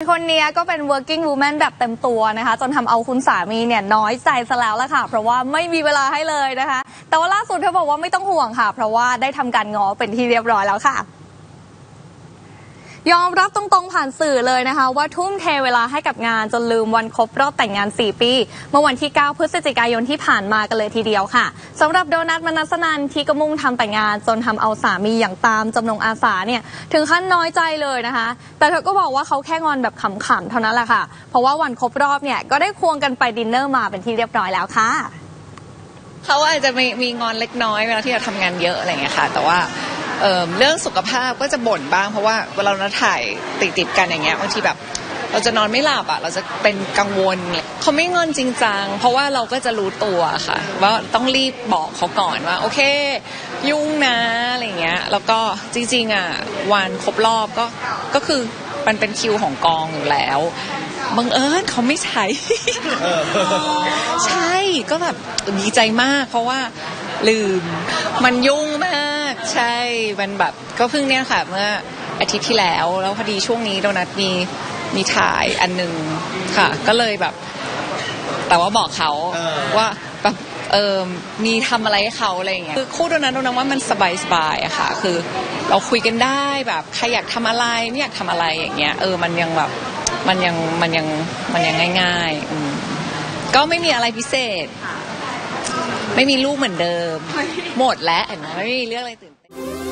คนนี้ก็เป็น working woman แบบเต็มตัวนะคะจนทำเอาคุณสามีเนี่ยน้อยใจซะแล้วล่ะค่ะเพราะว่าไม่มีเวลาให้เลยนะคะแต่ว่าล่าสุดเธอบอกว่าไม่ต้องห่วงค่ะเพราะว่าได้ทำการง้อเป็นที่เรียบร้อยแล้วค่ะยอมรับตรงๆผ่านสื่อเลยนะคะว่าทุ่มเทเวลาให้กับงานจนลืมวันครบรอบแต่งงาน4ปีเมื่อวันที่9พฤศจิกายนที่ผ่านมากันเลยทีเดียวค่ะสำหรับโดนัท มนัสนันท์ที่ก็มุ่งทำแต่งงานจนทำเอาสามีอย่างตามจำนงอาสาเนี่ยถึงขั้นน้อยใจเลยนะคะแต่เธอก็บอกว่าเขาแค่งอนแบบขำๆเท่านั้นแหละค่ะเพราะว่าวันครบรอบเนี่ยก็ได้ควงกันไปดินเนอร์มาเป็นที่เรียบร้อยแล้วค่ะเขาอาจจะมีงอนเล็กน้อยเวลาที่เราทำงานเยอะอะไรอย่างเงี้ยค่ะแต่ว่าเรื่องสุขภาพก็จะบ่นบ้างเพราะว่าเวลาเราถ่ายติดๆกันอย่างเงี้ยบางทีแบบเราจะนอนไม่หลับอ่ะเราจะเป็นกังวลเขาไม่งอนจริงจังเพราะว่าเราก็จะรู้ตัวค่ะว่าต้องรีบบอกเขาก่อนว่าโอเคยุ่งนะอะไรเงี้ยแล้วก็จริงๆอ่ะวันครบรอบก็คือมันเป็นคิวของกองอยู่แล้วบังเอิญเขาไม่ใช่ ใช่ก็แบบดีใจมากเพราะว่าลืมมันยุ่งมากใช่มันแบบก็เพิ่งเนี่ยค่ะเมื่ออาทิตย์ที่แล้วแล้วพอดีช่วงนี้โดนัทมีถ่ายอันนึงค่ะก็เลยแบบแต่ว่าบอกเขาว่าแบบมีทำอะไรให้เขาอะไรอย่างเงี้ยคือคู่โดนัทว่ามันสบายๆอะค่ะคือเราคุยกันได้แบบใครอยากทำอะไรไม่อยากทำอะไรอย่างเงี้ยมันยังแบบมันยังง่ายๆก็ไม่มีอะไรพิเศษไม่มีลูกเหมือนเดิมหมดแล้วเห็นไหมไม่มีเรื่องอะไรตื่นเต้น